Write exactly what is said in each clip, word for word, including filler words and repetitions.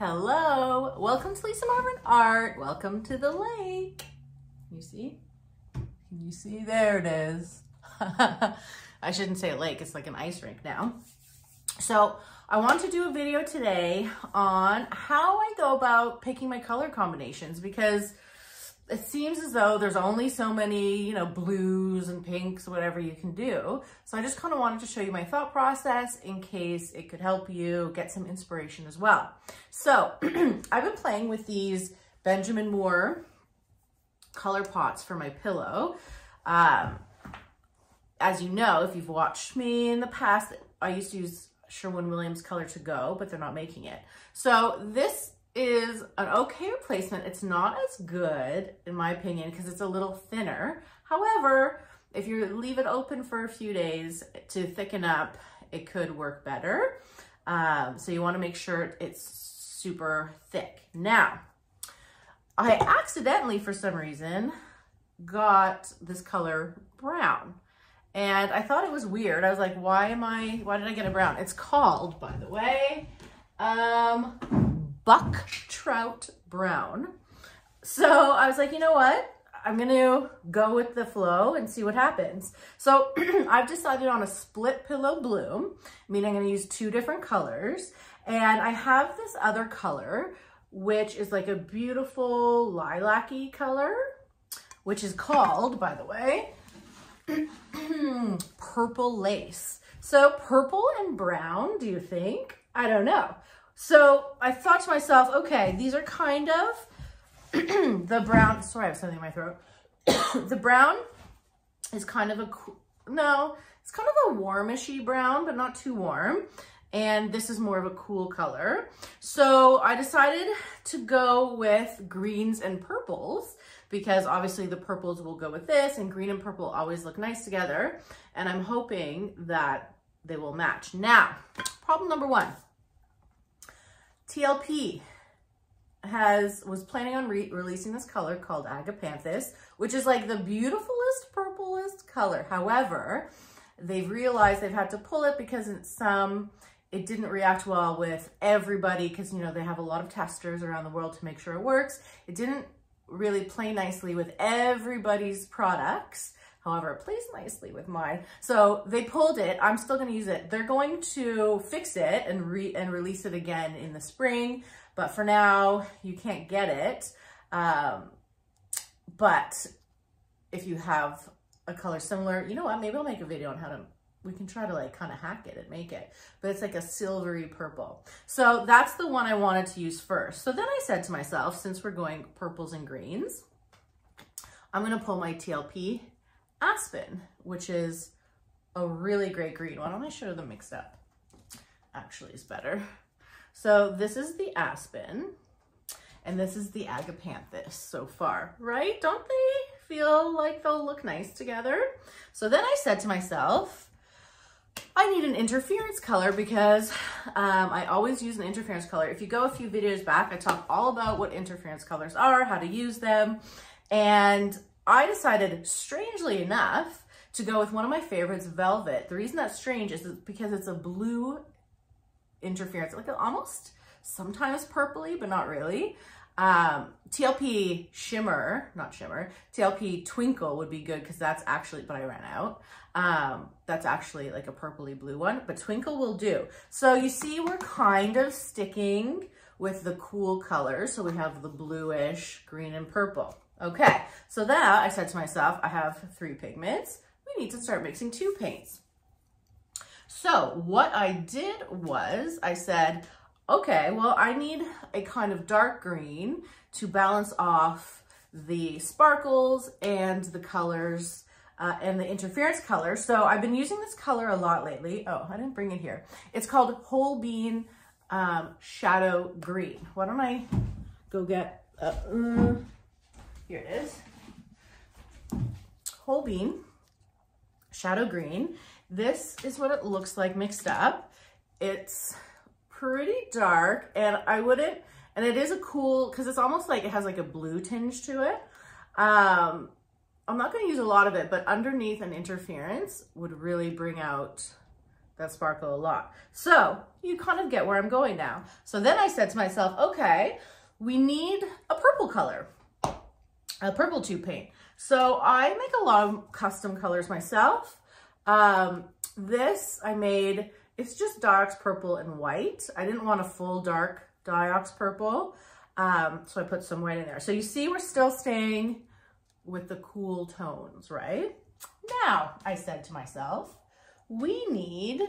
Hello, welcome to Lisa Marvin Art. Welcome to the lake. You see? Can you see? There it is. I shouldn't say a lake, it's like an ice rink now. So I want to do a video today on how I go about picking my color combinations, because it seems as though there's only so many, you know, blues and pinks, whatever you can do. So I just kind of wanted to show you my thought process in case it could help you get some inspiration as well. So I've been playing with these Benjamin Moore color pots for my pillow. Um, as you know, if you've watched me in the past, I used to use Sherwin Williams Color To Go, but they're not making it. So this is an okay replacement. It's not as good, in my opinion, because it's a little thinner. However, if you leave it open for a few days to thicken up, it could work better. Um, so you want to make sure it's super thick. Now, I accidentally, for some reason, got this color brown. And I thought it was weird. I was like, why am I, why did I get a brown? It's called, by the way, um, buck trout brown. So I was like, you know what? I'm going to go with the flow and see what happens. So I've decided on a split pillow bloom, meaning I'm going to use two different colors. And I have this other color, which is like a beautiful lilac-y color, which is called, by the way, purple lace. So purple and brown, do you think? I don't know. So I thought to myself, okay, these are kind of the brown, sorry, I have something in my throat. The brown is kind of a, no, it's kind of a warmishy brown, but not too warm. And this is more of a cool color. So I decided to go with greens and purples, because obviously the purples will go with this, and green and purple always look nice together. And I'm hoping that they will match. Now, problem number one. T L P has was planning on re releasing this color called Agapanthus, which is like the beautifulest, purplest color. However, they've realized they've had to pull it because in some, it didn't react well with everybody, because, you know, they have a lot of testers around the world to make sure it works. It didn't really play nicely with everybody's products. However, it plays nicely with mine. So they pulled it. I'm still going to use it. They're going to fix it and re and release it again in the spring. But for now, you can't get it. Um, but if you have a color similar, you know what? Maybe I'll make a video on how to, we can try to like kind of hack it and make it. But it's like a silvery purple. So that's the one I wanted to use first. So then I said to myself, since we're going purples and greens, I'm going to pull my T L P Aspen, which is a really great green. Why don't I show them mixed up? Actually, it's better. So this is the Aspen, and this is the Agapanthus so far, right? Don't they feel like they'll look nice together? So then I said to myself, I need an interference color, because um, I always use an interference color. If you go a few videos back, I talk all about what interference colors are, how to use them, and I decided, strangely enough, to go with one of my favorites, Velvet. The reason that's strange is because it's a blue interference, like almost sometimes purpley, but not really. Um, T L P Shimmer, not Shimmer, T L P Twinkle would be good, because that's actually, but I ran out. Um, that's actually like a purpley blue one, but Twinkle will do. So you see, we're kind of sticking with the cool colors. So we have the bluish, green, and purple. Okay, so that I said to myself, I have three pigments. We need to start mixing two paints. So what I did was I said, okay, well, I need a kind of dark green to balance off the sparkles and the colors uh, and the interference color. So I've been using this color a lot lately. Oh, I didn't bring it here. It's called Whole Bean um, Shadow Green. Why don't I go get... Uh, uh, Here it is, Whole Bean Shadow Green. This is what it looks like mixed up. It's pretty dark, and I wouldn't, and it is a cool, because it's almost like it has like a blue tinge to it. Um, I'm not going to use a lot of it, but underneath an interference would really bring out that sparkle a lot. So you kind of get where I'm going now. So then I said to myself, okay, we need a purple color, a purple tube paint. So I make a lot of custom colors myself. Um, this I made, it's just Diox purple and white. I didn't want a full dark Diox purple. Um, so I put some white in there. So you see, we're still staying with the cool tones, right? Now, I said to myself, we need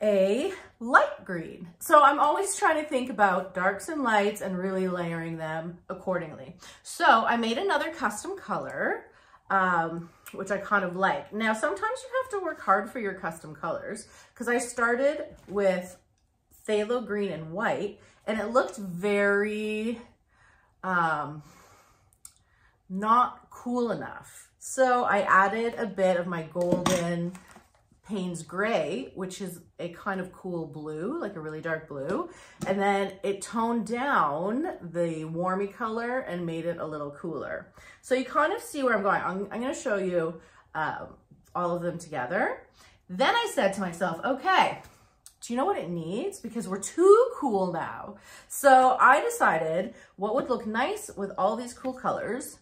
a light green. So I'm always trying to think about darks and lights and really layering them accordingly. So I made another custom color, um, which I kind of like. Now, sometimes you have to work hard for your custom colors, because I started with phthalo green and white, and it looked very um, not cool enough. So I added a bit of my golden Payne's Gray, which is a kind of cool blue, like a really dark blue. And then it toned down the warmy color and made it a little cooler. So you kind of see where I'm going. I'm, I'm gonna show you um, all of them together. Then I said to myself, okay, do you know what it needs? Because we're too cool now. So I decided what would look nice with all these cool colors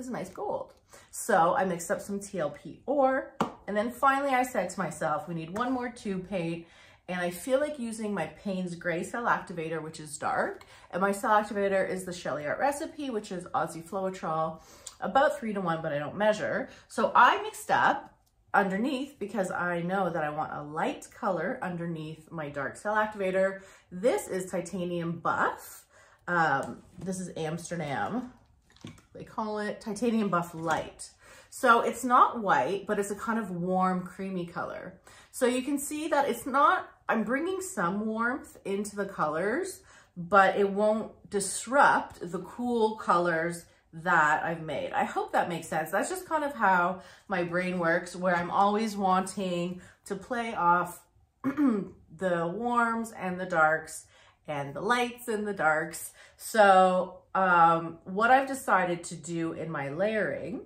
is a nice gold. So I mixed up some T L P ore, and then finally I said to myself, we need one more tube paint, and I feel like using my Payne's Gray Cell Activator, which is dark, and my Cell Activator is the Shelley Art Recipe, which is Aussie Floetrol, about three to one, but I don't measure. So I mixed up underneath, because I know that I want a light color underneath my dark cell activator. This is Titanium Buff. Um, this is Amsterdam. They call it Titanium Buff Light. So it's not white, but it's a kind of warm, creamy color. So you can see that it's not, I'm bringing some warmth into the colors, but it won't disrupt the cool colors that I've made. I hope that makes sense. That's just kind of how my brain works, where I'm always wanting to play off the warms and the darks and the lights and the darks. So um, what I've decided to do in my layering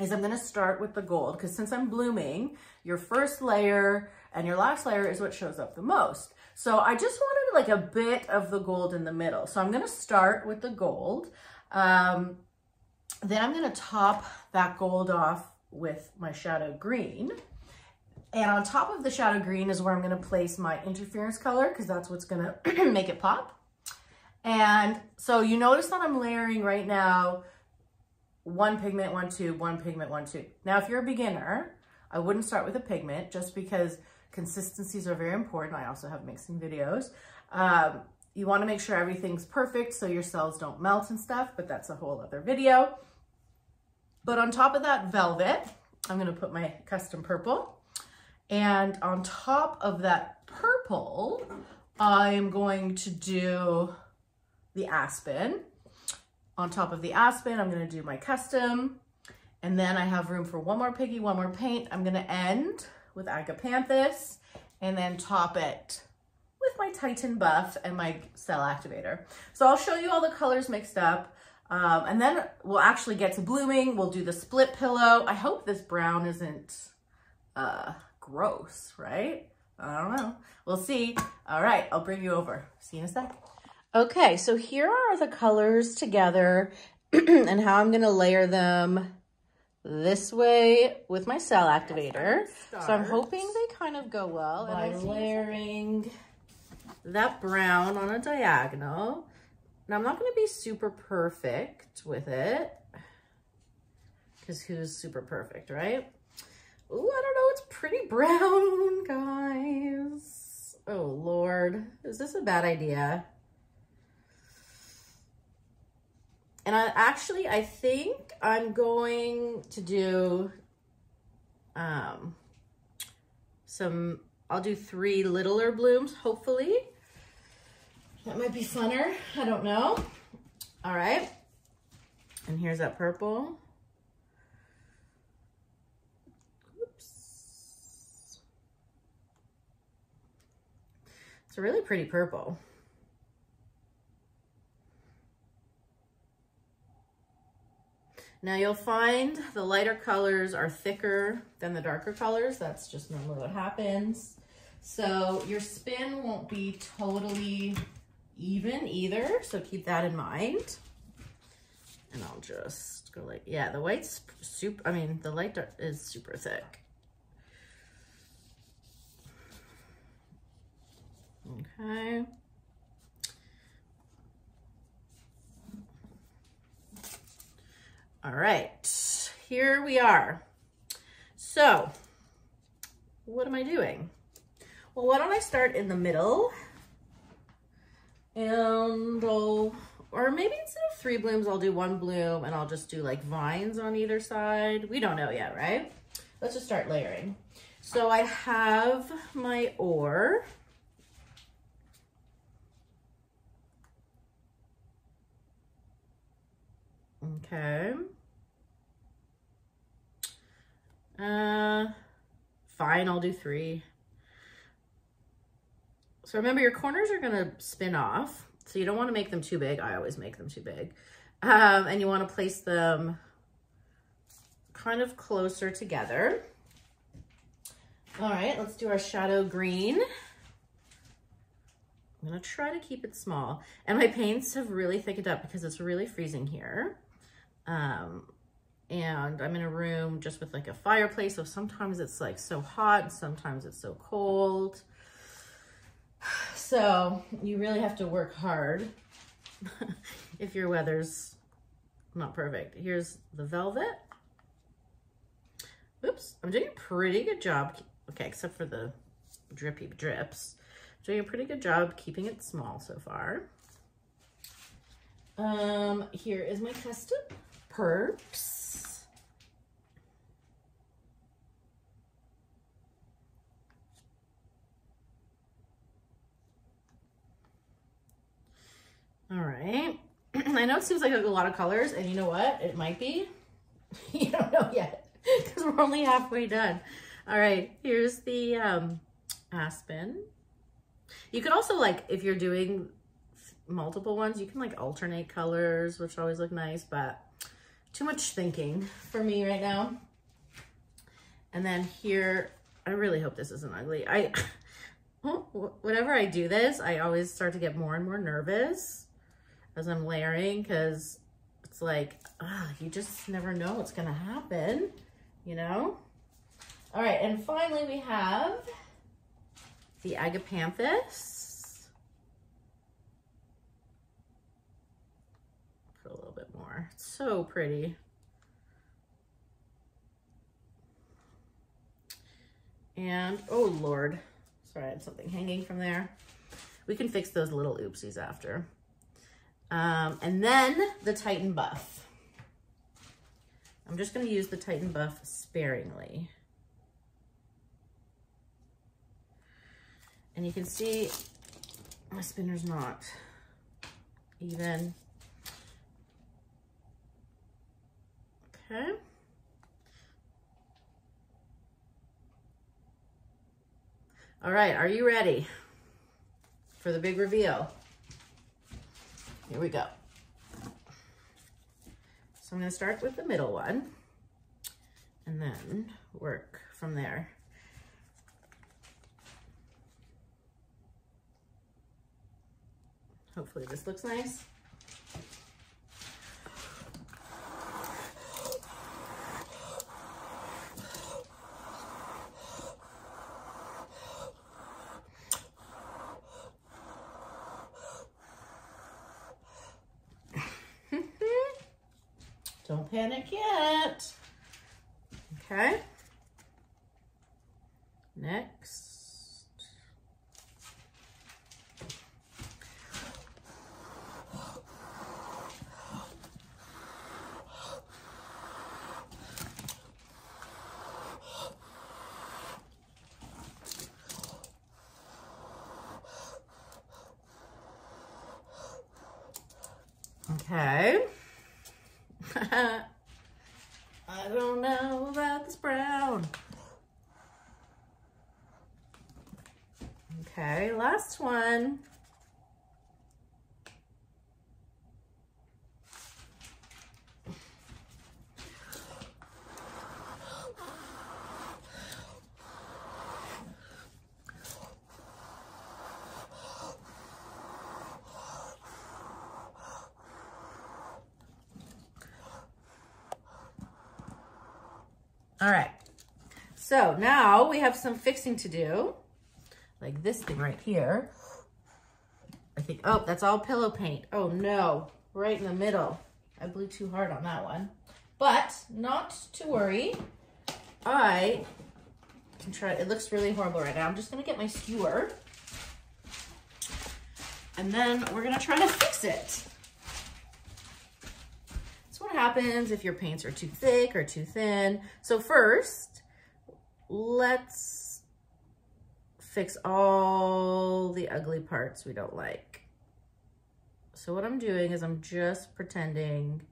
is I'm going to start with the gold, because since I'm blooming, your first layer and your last layer is what shows up the most. So I just wanted like a bit of the gold in the middle. So I'm going to start with the gold. Um, then I'm gonna top that gold off with my shadow green. And on top of the shadow green is where I'm gonna place my interference color, because that's what's gonna make it pop. And so you notice that I'm layering right now, one pigment, one tube, one pigment, one tube. Now, if you're a beginner, I wouldn't start with a pigment, just because consistencies are very important. I also have mixing videos. Um, You want to make sure everything's perfect so your cells don't melt and stuff, but that's a whole other video. But on top of that velvet, I'm going to put my custom purple. And on top of that purple, I'm going to do the aspen. On top of the aspen, I'm going to do my custom. And then I have room for one more piggy, one more paint. I'm going to end with Agapanthus and then top it with my Titan Buff and my Cell Activator. So I'll show you all the colors mixed up, um, and then we'll actually get to blooming. We'll do the split pillow. I hope this brown isn't uh, gross, right? I don't know. We'll see. All right, I'll bring you over. See you in a sec. Okay, so here are the colors together and how I'm gonna layer them this way with my Cell Activator. Start. So I'm hoping they kind of go well. By and I'm layering that brown on a diagonal. Now, I'm not going to be super perfect with it, because who's super perfect, right? Ooh, I don't know. It's pretty brown, guys. Oh, Lord. Is this a bad idea? And I actually, I think I'm going to do um, some... I'll do three littler blooms, hopefully. That might be funner, I don't know. All right, and here's that purple. Oops. It's a really pretty purple. Now you'll find the lighter colors are thicker than the darker colors. That's just normally what happens. So your spin won't be totally even either. So keep that in mind. And I'll just go like, yeah, the white's super, I mean, the light dark is super thick. Okay. All right, here we are. So what am I doing? Well, why don't I start in the middle? And I'll, or maybe instead of three blooms, I'll do one bloom and I'll just do like vines on either side. We don't know yet, right? Let's just start layering. So I have my ore. Okay. Uh, fine, I'll do three. So remember your corners are gonna spin off. So you don't wanna make them too big. I always make them too big. Um, and you wanna place them kind of closer together. All right, let's do our shadow green. I'm gonna try to keep it small. And my paints have really thickened up because it's really freezing here. Um, and I'm in a room just with like a fireplace. So sometimes it's like so hot, sometimes it's so cold. So you really have to work hard if your weather's not perfect. Here's the velvet. Oops, I'm doing a pretty good job. Okay, except for the drippy drips. Doing a pretty good job keeping it small so far. Um, here is my custom perps. All right. I know it seems like a lot of colors, and you know what? It might be. You don't know yet because we're only halfway done. All right. Here's the um, Aspen. You could also, like, if you're doing multiple ones, you can like alternate colors, which always look nice, but too much thinking for me right now. And then here, I really hope this isn't ugly. I, whenever I do this, I always start to get more and more nervous as I'm layering, because it's like, ah, you just never know what's gonna happen, you know? All right, and finally we have the Agapanthus. Put a little bit more. It's so pretty. And, oh Lord. Sorry, I had something hanging from there. We can fix those little oopsies after. Um, and then the Titan Buff. I'm just gonna use the Titan Buff sparingly. And you can see my spinner's not even. Okay. All right, are you ready for the big reveal? Here we go. So I'm gonna start with the middle one and then work from there. Hopefully this looks nice. Don't panic yet. Okay. Next. Okay. I don't know about this brown. Okay, last one. All right, so now we have some fixing to do, like this thing right here. I think, oh, that's all pillow paint. Oh no, right in the middle. I blew too hard on that one, but not to worry. I can try, it looks really horrible right now. I'm just gonna get my skewer and then we're gonna try to fix it. What happens if your paints are too thick or too thin. So first, let's fix all the ugly parts we don't like. So what I'm doing is I'm just pretending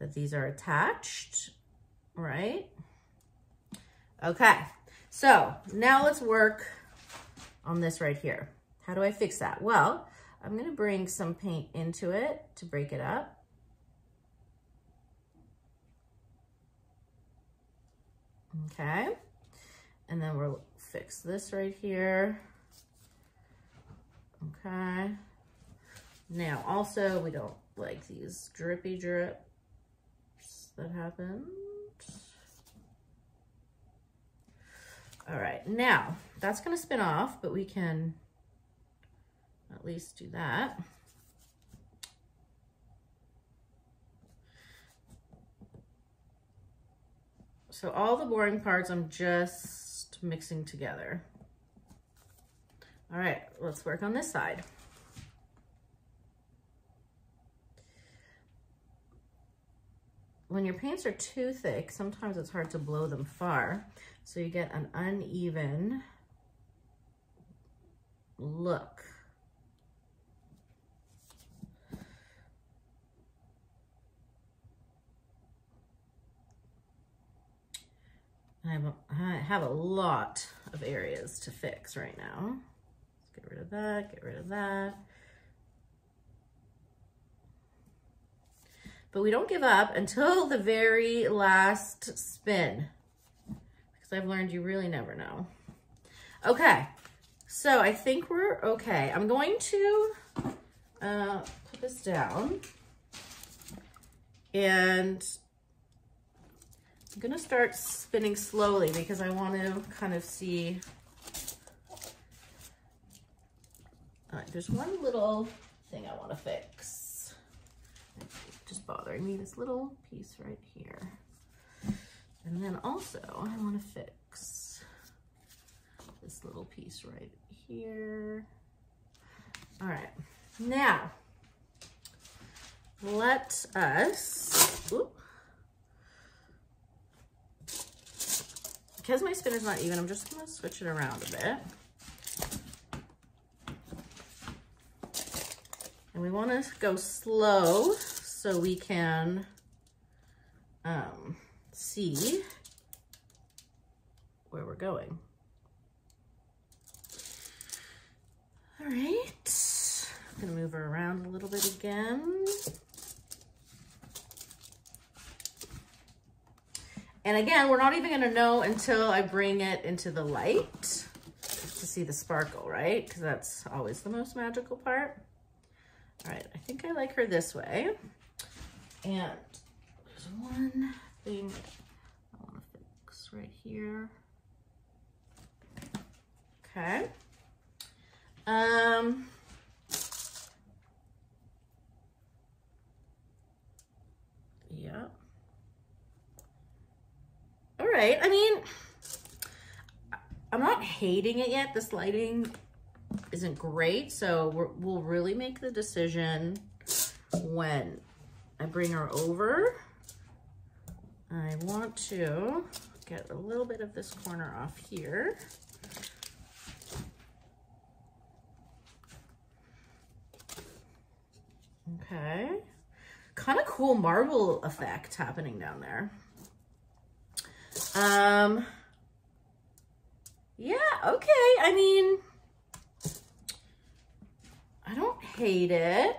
that these are attached, right? Okay, so now let's work on this right here. How do I fix that? Well, I'm gonna bring some paint into it to break it up. Okay, and then we'll fix this right here. Okay, now also we don't like these drippy drips that happened. All right, now that's gonna spin off, but we can at least do that. So all the boring parts I'm just mixing together. All right, let's work on this side. When your paints are too thick, sometimes it's hard to blow them far. So you get an uneven look. I have, a, I have a lot of areas to fix right now. Let's get rid of that, get rid of that. But we don't give up until the very last spin, because I've learned you really never know. Okay, so I think we're okay. I'm going to uh, put this down and I'm gonna start spinning slowly because I want to kind of see. All right, there's one little thing I want to fix. It's just bothering me, this little piece right here. And then also I want to fix this little piece right here. All right, now let us, oops. Because my spin is not even, I'm just gonna switch it around a bit. And we wanna go slow so we can um, see where we're going. All right, I'm gonna move her around a little bit again. And again, we're not even gonna know until I bring it into the light to see the sparkle, right? Because that's always the most magical part. All right, I think I like her this way. And there's one thing I wanna fix right here. Okay. Um. Yeah. All right, I mean, I'm not hating it yet. This lighting isn't great, so we're, we'll really make the decision when I bring her over. I want to get a little bit of this corner off here. Okay, kind of cool marble effect happening down there. Um, yeah, okay. I mean, I don't hate it.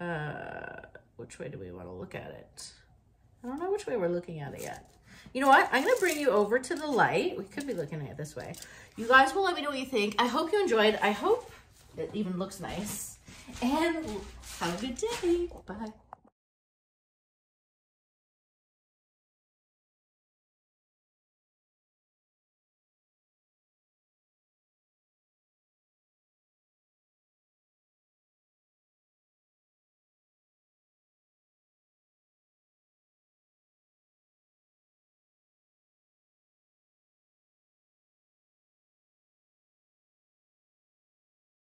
Uh, which way do we want to look at it? I don't know which way we're looking at it yet. You know what? I'm going to bring you over to the light. We could be looking at it this way. You guys will let me know what you think. I hope you enjoyed. I hope it even looks nice. And have a good day. Bye.